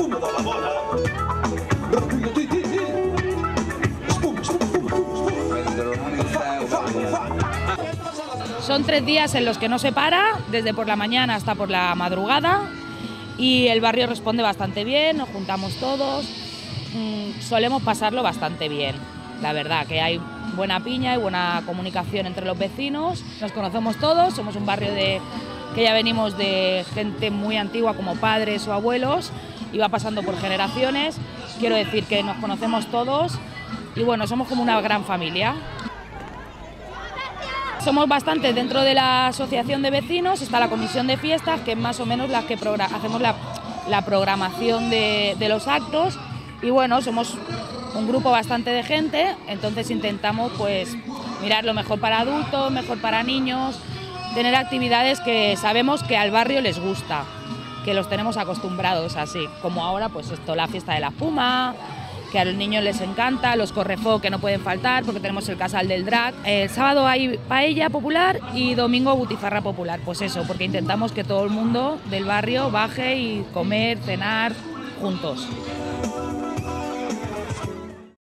espuma de la bona. Recull el dit, espuma, espuma, espuma, espuma. Son 3 días en los que no se para, desde por la mañana hasta por la madrugada, y el barrio responde bastante bien, nos juntamos todos, solemos pasarlo bastante bien, la verdad, que hay buena piña y buena comunicación entre los vecinos, nos conocemos todos, somos un barrio que ya venimos de gente muy antigua como padres o abuelos y va pasando por generaciones, quiero decir que nos conocemos todos y bueno, somos como una gran familia. Somos bastantes dentro de la asociación de vecinos, está la comisión de fiestas, que es más o menos las que hacemos la programación de los actos y bueno, somos un grupo bastante de gente, entonces intentamos pues mirar lo mejor para adultos, mejor para niños, tener actividades que sabemos que al barrio les gusta, que los tenemos acostumbrados así, como ahora pues esto, la fiesta de la fuma, que a los niños les encanta, los correfocs que no pueden faltar porque tenemos el casal del drag. El sábado hay paella popular y domingo butifarra popular, pues eso, porque intentamos que todo el mundo del barrio baje y comer, cenar juntos.